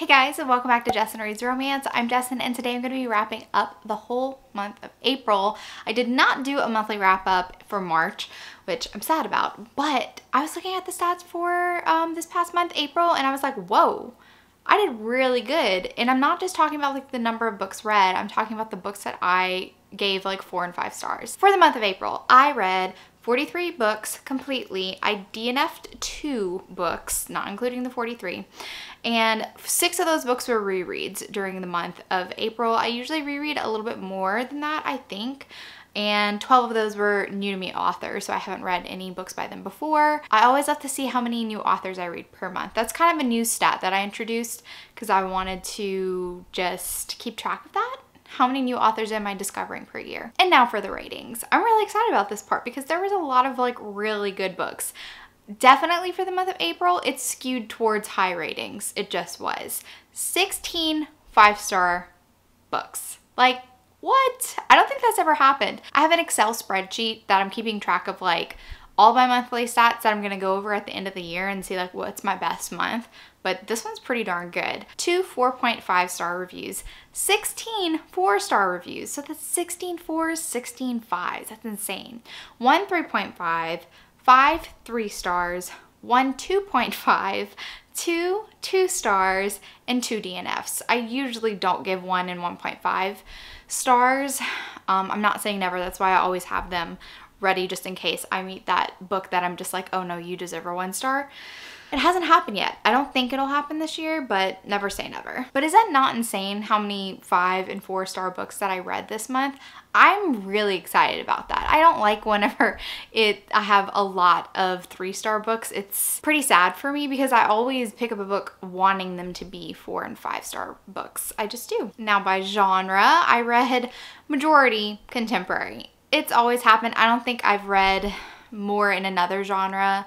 Hey guys, and welcome back to Jessen Reads Romance. I'm Jessen, and today I'm going to be wrapping up the whole month of April. I did not do a monthly wrap up for March, which I'm sad about, but I was looking at the stats for this past month, April, and I was like, whoa, I did really good. And I'm not just talking about like the number of books read, I'm talking about the books that I gave like 4 and 5 stars. For the month of April, I read 43 books completely. I DNF'd 2 books, not including the 43, and 6 of those books were rereads during the month of April. I usually reread a little bit more than that, I think, and 12 of those were new to me authors, so I haven't read any books by them before. I always love to see how many new authors I read per month. That's kind of a new stat that I introduced because I wanted to just keep track of that. How many new authors am I discovering per year? And now for the ratings. I'm really excited about this part because there was a lot of like really good books. Definitely for the month of April, it skewed towards high ratings. It just was. 16 5-star books. Like, what? I don't think that's ever happened. I have an Excel spreadsheet that I'm keeping track of like all my monthly stats that I'm gonna go over at the end of the year and see like what's my best month. But this one's pretty darn good. 2 4.5 star reviews, 16 4-star reviews. So that's 16 fours, 16 fives. That's insane. 1 3.5, 5 3 stars, 1 2.5, 2 2 stars, and 2 DNFs. I usually don't give 1 and 1.5 stars. I'm not saying never, that's why I always have them ready just in case I meet that book that I'm just like, oh no, you deserve a 1 star. It hasn't happened yet. I don't think it'll happen this year, but never say never. But is that not insane how many 5 and 4-star books that I read this month? I'm really excited about that. I don't like whenever I have a lot of 3-star books. It's pretty sad for me because I always pick up a book wanting them to be 4 and 5-star books. I just do. Now by genre, I read majority contemporary. It's always happened. I don't think I've read more in another genre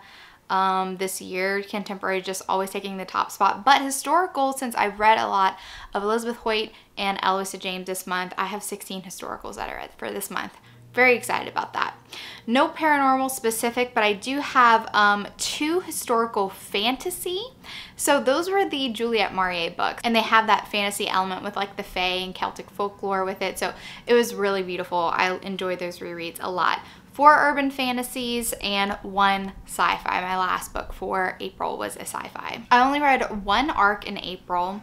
this year. Contemporary just always taking the top spot, but historical, since I've read a lot of Elizabeth Hoyt and Eloisa James this month, I have 16 historicals that I read for this month. Very excited about that. No paranormal specific, but I do have 2 historical fantasy. So those were the Juliette Mariette books, and they have that fantasy element with like the fae and Celtic folklore with it. So it was really beautiful. I enjoyed those rereads a lot. 4 urban fantasies and 1 sci-fi. My last book for April was a sci-fi. I only read 1 ARC in April.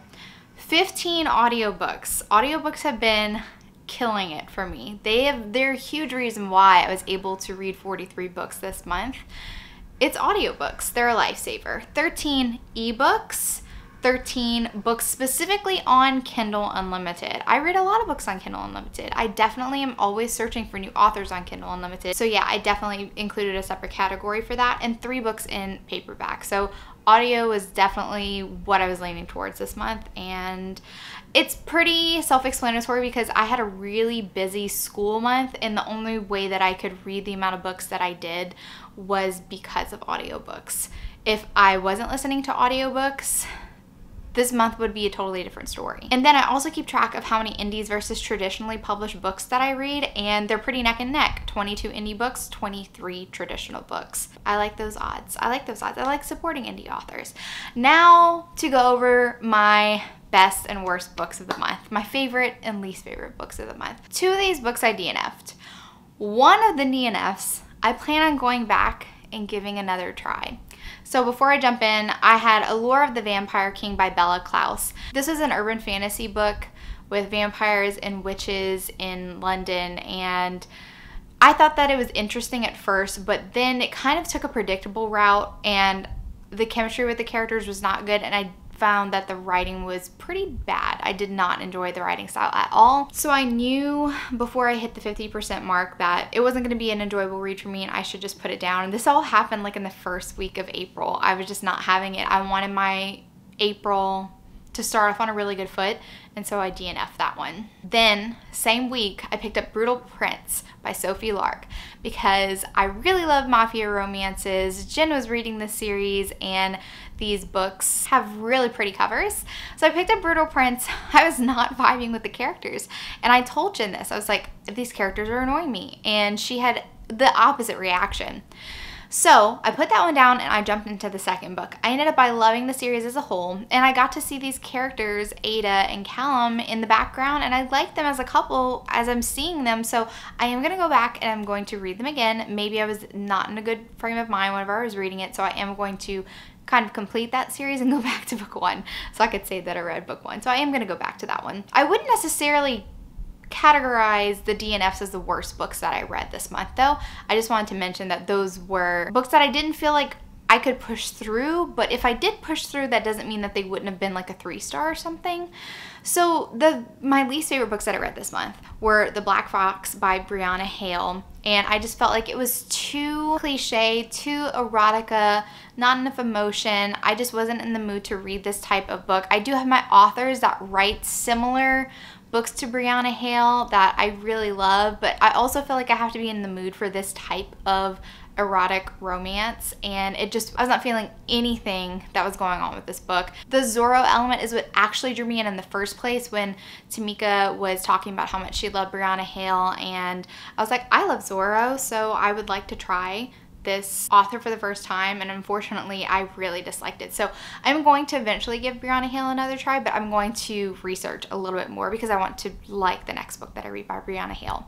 15 audiobooks. Audiobooks have been killing it for me. They're a huge reason why I was able to read 43 books this month. It's audiobooks. They're a lifesaver. 13 ebooks. 13 books specifically on Kindle Unlimited. I read a lot of books on Kindle Unlimited. I definitely am always searching for new authors on Kindle Unlimited. So yeah, I definitely included a separate category for that, and 3 books in paperback. So audio was definitely what I was leaning towards this month, and it's pretty self-explanatory because I had a really busy school month, and the only way that I could read the amount of books that I did was because of audiobooks. If I wasn't listening to audiobooks, this month would be a totally different story. And then I also keep track of how many indies versus traditionally published books that I read, and they're pretty neck and neck. 22 indie books, 23 traditional books. I like those odds. I like those odds. I like supporting indie authors. Now to go over my best and worst books of the month, my favorite and least favorite books of the month. 2 of these books I DNF'd. 1 of the DNFs, I plan on going back and giving another try. So before I jump in, I had Allure of the Vampire King by Bella Klaus. This is an urban fantasy book with vampires and witches in London, and I thought that it was interesting at first, but then it kind of took a predictable route, and the chemistry with the characters was not good, and I found that the writing was pretty bad. I did not enjoy the writing style at all. So I knew before I hit the 50% mark that it wasn't going to be an enjoyable read for me, and I should just put it down. And this all happened like in the first week of April. I was just not having it. I wanted my April to start off on a really good foot, and so I DNF'd that one. Then same week, I picked up Brutal Prince by Sophie Lark because I really love mafia romances. Jen was reading this series, and these books have really pretty covers. So I picked up Brutal Prince. I was not vibing with the characters, and I told Jen this. I was like, these characters are annoying me, and she had the opposite reaction. So I put that one down and I jumped into the second book. I ended up by loving the series as a whole, and I got to see these characters, Ada and Callum, in the background, and I like them as a couple as I'm seeing them. So I am going to go back and I'm going to read them again. Maybe I was not in a good frame of mind whenever I was reading it, so I am going to kind of complete that series and go back to book one, so I could say that I read book one. So I am going to go back to that one. I wouldn't necessarily categorize the DNFs as the worst books that I read this month, though. I just wanted to mention that those were books that I didn't feel like I could push through, but if I did push through, that doesn't mean that they wouldn't have been like a 3-star or something. So my least favorite books that I read this month were The Black Fox by Brianna Hale, and I just felt like it was too cliche, too erotica, not enough emotion. I just wasn't in the mood to read this type of book. I do have my authors that write similar books to Brianna Hale that I really love, but I also feel like I have to be in the mood for this type of erotic romance, and it just, I was not feeling anything that was going on with this book. The Zorro element is what actually drew me in the first place, when Tamika was talking about how much she loved Brianna Hale, and I was like, I love Zorro, so I would like to try this author for the first time, and unfortunately I really disliked it. So I'm going to eventually give Brianna Hale another try, but I'm going to research a little bit more because I want to like the next book that I read by Brianna Hale.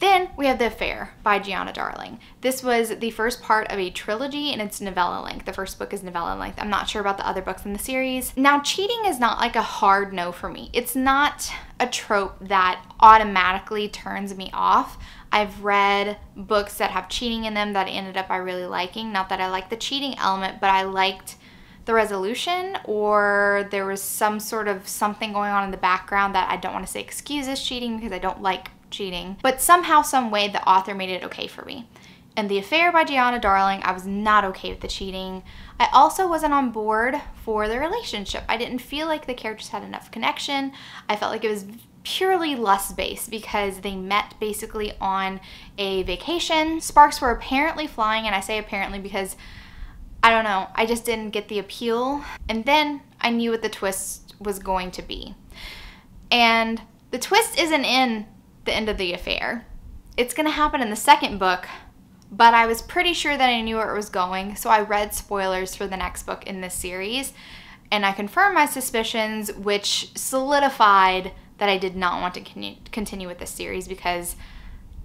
Then we have The Affair by Gianna Darling. This was the first part of a trilogy, and it's novella length. The first book is novella length. I'm not sure about the other books in the series. Now, cheating is not like a hard no for me. It's not a trope that automatically turns me off. I've read books that have cheating in them that ended up I really liking. Not that I like the cheating element, but I liked the resolution, or there was some sort of something going on in the background that I don't want to say excuses cheating because I don't like cheating. But somehow, some way, the author made it okay for me. And The Affair by Gianna Darling, I was not okay with the cheating. I also wasn't on board for the relationship. I didn't feel like the characters had enough connection. I felt like it was purely lust-based because they met basically on a vacation. Sparks were apparently flying, and I say apparently because, I don't know, I just didn't get the appeal. And then I knew what the twist was going to be. And the twist isn't in the end of The Affair. It's gonna happen in the second book, but I was pretty sure that I knew where it was going, so I read spoilers for the next book in this series, and I confirmed my suspicions, which solidified that I did not want to continue with this series because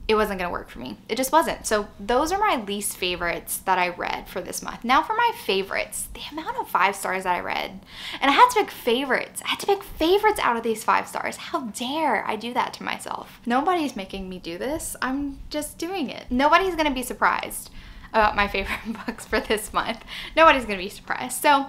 it wasn't gonna work for me. It just wasn't. So those are my least favorites that I read for this month. Now for my favorites, the amount of 5 stars that I read. And I had to pick favorites. I had to pick favorites out of these 5 stars. How dare I do that to myself? Nobody's making me do this. I'm just doing it. Nobody's gonna be surprised about my favorite books for this month. Nobody's gonna be surprised. So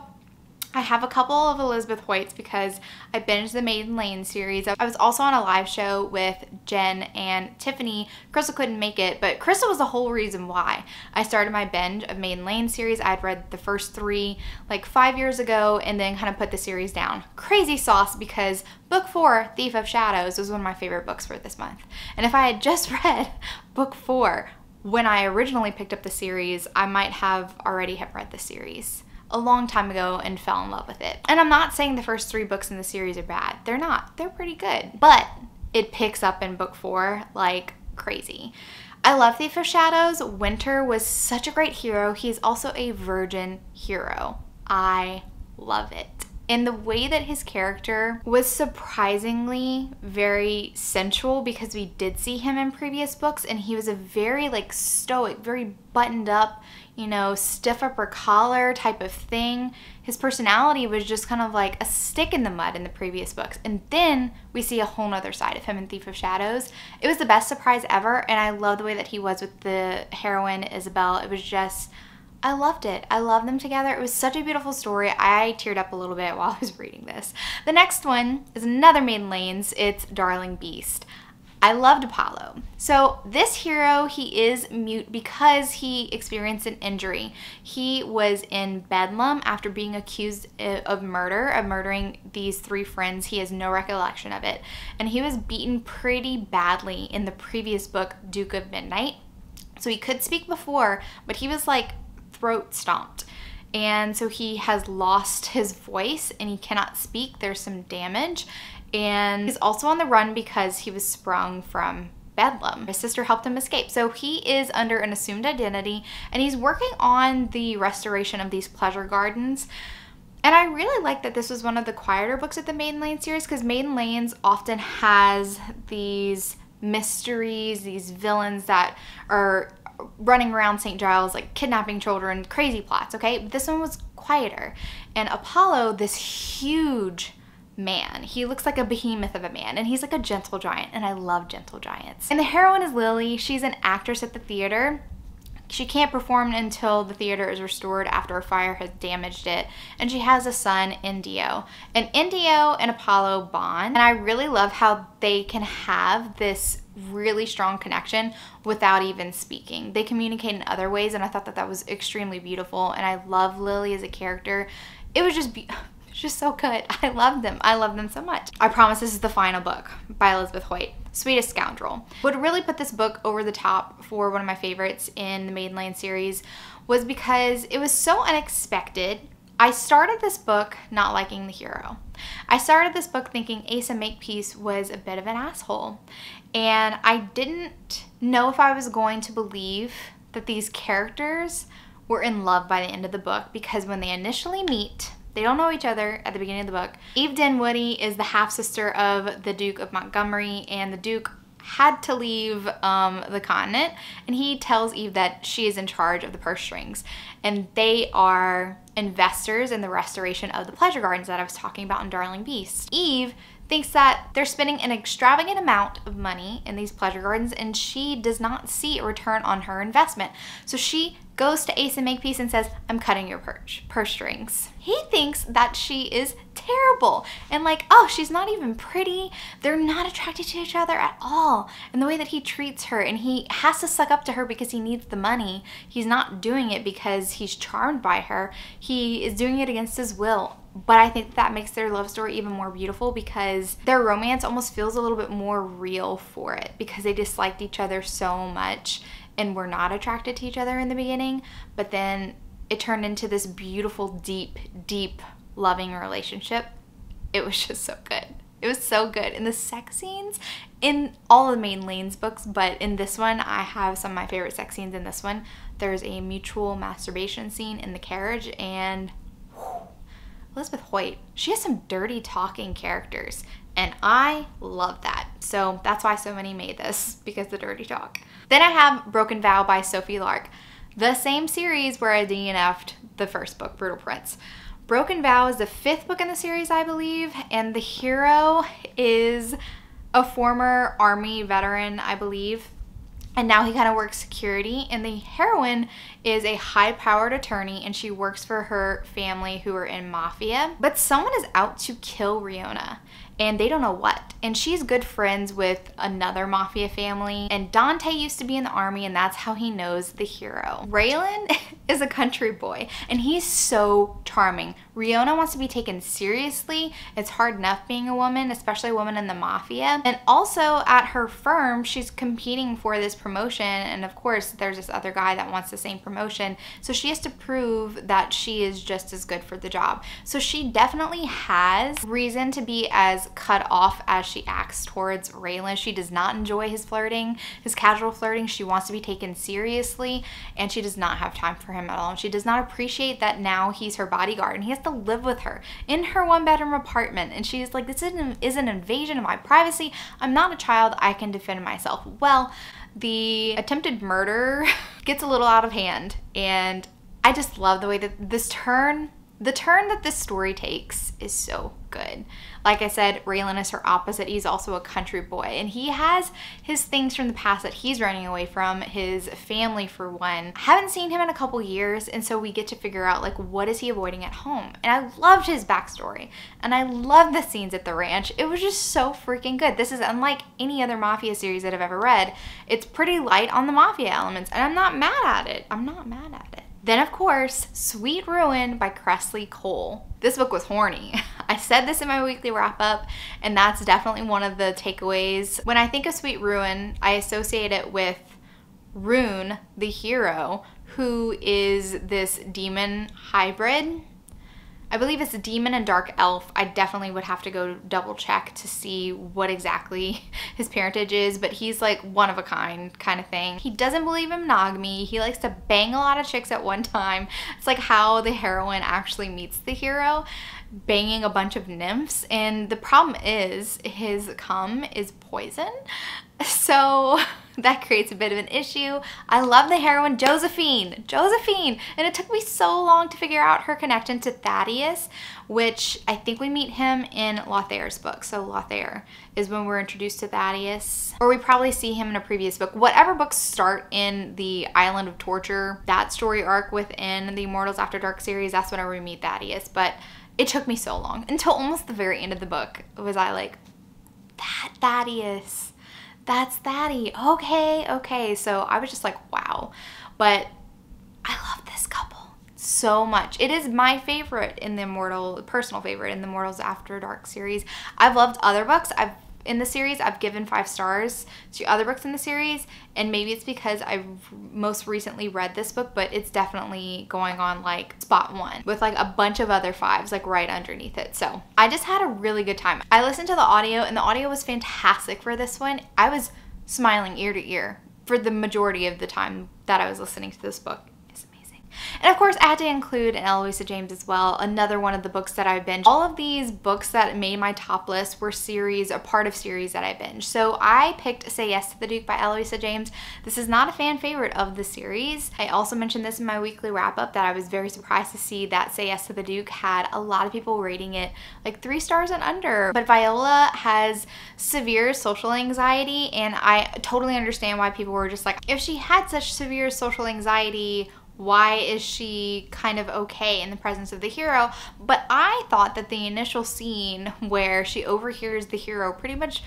I have a couple of Elizabeth Hoyt's because I binged the Maiden Lane series. I was also on a live show with Jen and Tiffany. Crystal couldn't make it, but Crystal was the whole reason why I started my binge of Maiden Lane series. I'd read the first 3 like 5 years ago and then kind of put the series down. Crazy sauce, because book 4, Thief of Shadows, was one of my favorite books for this month. And if I had just read book 4 when I originally picked up the series, I might have already have read the series a long time ago and fell in love with it. And I'm not saying the first 3 books in the series are bad. They're not. They're pretty good. But it picks up in book 4 like crazy. I love Thief of Shadows. Winter was such a great hero. He's also a virgin hero. I love it. And the way that his character was surprisingly very sensual, because we did see him in previous books and he was a very like stoic, very buttoned up, you know, stiff upper collar type of thing. His personality was just kind of like a stick in the mud in the previous books. And then we see a whole nother side of him in Thief of Shadows. It was the best surprise ever, and I love the way that he was with the heroine, Isabel. It was just, I loved it. I love them together. It was such a beautiful story. I teared up a little bit while I was reading this. The next one is another Maiden Lane's. It's Darling Beast. I loved Apollo. So this hero, he is mute because he experienced an injury. He was in Bedlam after being accused of murder, of murdering these 3 friends. He has no recollection of it. And he was beaten pretty badly in the previous book, Duke of Midnight. So he could speak before, but he was like throat stomped. And so he has lost his voice and he cannot speak. There's some damage. And he's also on the run because he was sprung from Bedlam. His sister helped him escape. So he is under an assumed identity and he's working on the restoration of these pleasure gardens. And I really like that this was one of the quieter books of the Maiden Lane series, because Maiden Lanes often has these mysteries, these villains that are running around St. Giles, like kidnapping children, crazy plots, okay? But this one was quieter. And Apollo, this huge man, he looks like a behemoth of a man, and he's like a gentle giant, and I love gentle giants. And the heroine is Lily. She's an actress at the theater. She can't perform until the theater is restored after a fire has damaged it, and she has a son, Indio. And Indio and Apollo bond, and I really love how they can have this really strong connection without even speaking. They communicate in other ways, and I thought that that was extremely beautiful, and I love Lily as a character. It was just beautiful. Just so good. I love them. I love them so much. I promise this is the final book by Elizabeth Hoyt. Sweetest Scoundrel. What really put this book over the top for one of my favorites in the Maiden Lane series was because it was so unexpected. I started this book not liking the hero. I started this book thinking Asa Makepeace was a bit of an asshole, and I didn't know if I was going to believe that these characters were in love by the end of the book, because when they initially meet, they don't know each other at the beginning of the book. Eve Dinwiddie is the half-sister of the Duke of Montgomery, and the Duke had to leave the continent, and he tells Eve that she is in charge of the purse strings, and they are investors in the restoration of the pleasure gardens that I was talking about in Darling Beast. Eve thinks that they're spending an extravagant amount of money in these pleasure gardens, and she does not see a return on her investment. So she goes to Asa Makepeace and says, I'm cutting your purse strings. He thinks that she is terrible and like, oh, she's not even pretty. They're not attracted to each other at all. And the way that he treats her, and he has to suck up to her because he needs the money. He's not doing it because he's charmed by her. He is doing it against his will. But I think that makes their love story even more beautiful, because their romance almost feels a little bit more real for it, because they disliked each other so much and were not attracted to each other in the beginning, but then it turned into this beautiful, deep, deep loving relationship. It was just so good. It was so good. And the sex scenes in all of the Maiden Lane's books, but in this one, I have some of my favorite sex scenes in this one. There's a mutual masturbation scene in the carriage, and Elizabeth Hoyt, she has some dirty talking characters, and I love that. So that's why so many made this, because the dirty talk. Then I have Broken Vow by Sophie Lark, the same series where I DNF'd the first book, Brutal Prince. Broken Vow is the fifth book in the series, I believe, and the hero is a former army veteran, I believe, and now he kind of works security, and the heroine is a high-powered attorney, and she works for her family who are in mafia, but someone is out to kill Riona, and they don't know what, and she's good friends with another mafia family, and Dante used to be in the army, and that's how he knows the hero. Raylan is a country boy, and he's so charming. Riona wants to be taken seriously. It's hard enough being a woman, especially a woman in the mafia, and also at her firm, she's competing for this promotion, and of course, there's this other guy that wants the same promotion, so she has to prove that she is just as good for the job. So she definitely has reason to be as cut off as she acts towards Raylan. She does not enjoy his flirting, his casual flirting. She wants to be taken seriously, and she does not have time for him at all. She does not appreciate that now he's her bodyguard, and he has to live with her in her one-bedroom apartment, and she's like, this is an invasion of my privacy. I'm not a child. I can defend myself. Well, the attempted murder gets a little out of hand, and I just love the way that the turn that this story takes is so good. Like I said, Raylan is her opposite. He's also a country boy, and he has his things from the past that he's running away from, his family for one. I haven't seen him in a couple years, and so we get to figure out like what is he avoiding at home. And I loved his backstory, and I love the scenes at the ranch. It was just so freaking good. This is unlike any other mafia series that I've ever read. It's pretty light on the mafia elements, and I'm not mad at it. I'm not mad at it. Then, of course, Sweet Ruin by Cressley Cole. This book was horny. I said this in my weekly wrap-up, and that's definitely one of the takeaways. When I think of Sweet Ruin, I associate it with Rune, the hero, who is this demon hybrid. I believe it's a demon and dark elf. I definitely would have to go double check to see what exactly his parentage is, but he's like one of a kind kind of thing. He doesn't believe in monogamy. He likes to bang a lot of chicks at one time. It's like how the heroine actually meets the hero, banging a bunch of nymphs. And the problem is his cum is poison. So that creates a bit of an issue. I love the heroine Josephine. And it took me so long to figure out her connection to Thaddeus, which I think we meet him in Lothair's book. So Lothair is when we're introduced to Thaddeus, or we probably see him in a previous book. Whatever books start in the Island of Torture, that story arc within the Immortals After Dark series, that's whenever we meet Thaddeus. But it took me so long, until almost the very end of the book, was I like, that Thaddeus. That's Thaddy. Okay, okay. So I was just like, wow. But I love this couple so much. It is my favorite in the Immortal, personal favorite in the Immortals After Dark series. I've loved other books. I've given 5 stars to other books in the series, and maybe it's because I've most recently read this book, but it's definitely going on like spot one with like a bunch of other 5s like right underneath it. So I just had a really good time. I listened to the audio, and the audio was fantastic for this one. I was smiling ear to ear for the majority of the time that I was listening to this book. And of course, I had to include an Eloisa James as well, another one of the books that I binged. All of these books that made my top list were series, a part of series that I binged. So I picked Say Yes to the Duke by Eloisa James. This is not a fan favorite of the series. I also mentioned this in my weekly wrap up that I was very surprised to see that Say Yes to the Duke had a lot of people rating it like 3 stars and under. But Viola has severe social anxiety, and I totally understand why people were just like, if she had such severe social anxiety, why is she kind of okay in the presence of the hero? But I thought that the initial scene where she overhears the hero pretty much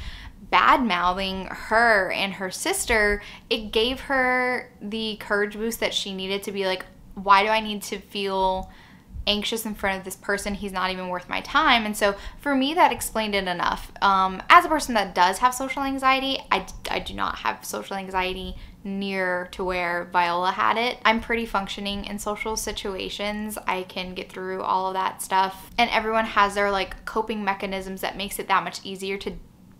bad-mouthing her and her sister, it gave her the courage boost that she needed to be like, why do I need to feel anxious in front of this person? He's not even worth my time. And so for me, that explained it enough. As a person that does have social anxiety, I do not have social anxiety near to where Viola had it. I'm pretty functioning in social situations. I can get through all of that stuff, and everyone has their like coping mechanisms that makes it that much easier to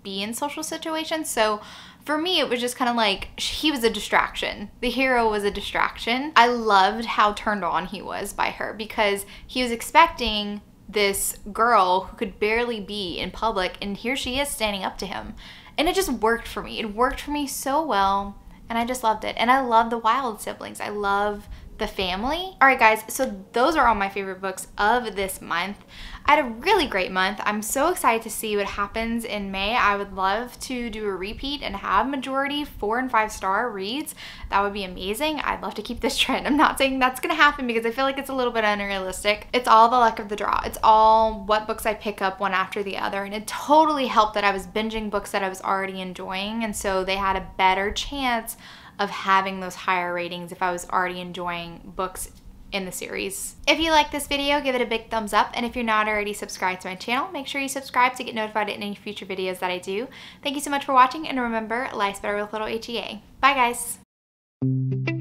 be in social situations. So for me, it was just kind of like, he was a distraction. The hero was a distraction. I loved how turned on he was by her, because he was expecting this girl who could barely be in public, and here she is standing up to him. And it just worked for me. It worked for me so well, and I just loved it. And I love the Wilde siblings. I love the family. All right, guys, so those are all my favorite books of this month. I had a really great month. I'm so excited to see what happens in May. I would love to do a repeat and have majority 4- and 5-star reads. That would be amazing. I'd love to keep this trend. I'm not saying that's gonna happen, because I feel like it's a little bit unrealistic. It's all the luck of the draw. It's all what books I pick up one after the other, and it totally helped that I was binging books that I was already enjoying, and so they had a better chance of having those higher ratings if I was already enjoying books in the series. If you like this video, give it a big thumbs up, and if you're not already subscribed to my channel, make sure you subscribe to get notified of any future videos that I do. Thank you so much for watching, and remember, life's better with little HEA. Bye guys!